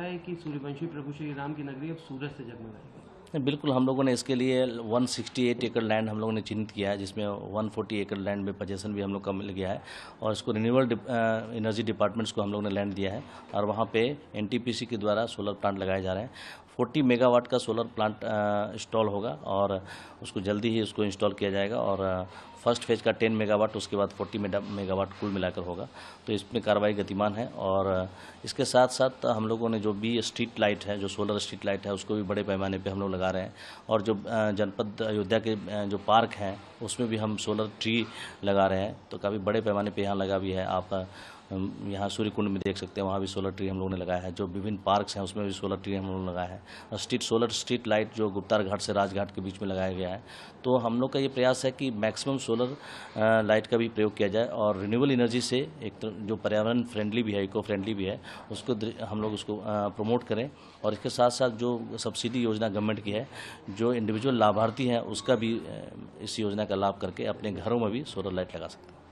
है कि सूर्यवंशी प्रभु श्री राम की नगरी अब सूरज से जगमगाएगी। बिल्कुल, हम लोगों ने इसके लिए 168 एकड़ लैंड हम लोगों ने चिन्हित किया है, जिसमें 140 एकड़ लैंड में पजेशन भी हम लोग का मिल गया है और इसको रिन्यूएबल एनर्जी डिपार्टमेंट्स को हम लोग ने लैंड दिया है और वहाँ पे NTPC के द्वारा सोलर प्लांट लगाए जा रहे हैं। 40 मेगावाट का सोलर प्लांट इंस्टॉल होगा और उसको जल्दी ही उसको इंस्टॉल किया जाएगा और फर्स्ट फेज का 10 मेगावाट, उसके बाद 40 मेगावाट कुल मिलाकर होगा। तो इसमें कार्रवाई गतिमान है और इसके साथ साथ हम लोगों ने जो भी स्ट्रीट लाइट है, जो सोलर स्ट्रीट लाइट है, उसको भी बड़े पैमाने पे हम लोग लगा रहे हैं और जो जनपद अयोध्या के जो पार्क हैं उसमें भी हम सोलर ट्री लगा रहे हैं। तो काफ़ी बड़े पैमाने पर यहाँ लगा भी है, आप यहाँ सूर्यकुंड में देख सकते हैं, वहाँ भी सोलर ट्री हम लोगों ने लगाया है। जो विभिन्न पार्क्स हैं उसमें भी सोलर ट्री हम लोगों ने लगाया है और सोलर स्ट्रीट लाइट जो गुप्तार घाट से राजघाट के बीच में लगाया गया है। तो हम लोग का ये प्रयास है कि मैक्सिमम सोलर लाइट का भी प्रयोग किया जाए और रिन्यूएबल एनर्जी से एक जो पर्यावरण फ्रेंडली भी है, इको फ्रेंडली भी है, उसको हम लोग उसको प्रमोट करें और इसके साथ साथ जो सब्सिडी योजना गवर्नमेंट की है, जो इंडिविजुअल लाभार्थी हैं उसका भी इस योजना का लाभ करके अपने घरों में भी सोलर लाइट लगा सकते हैं।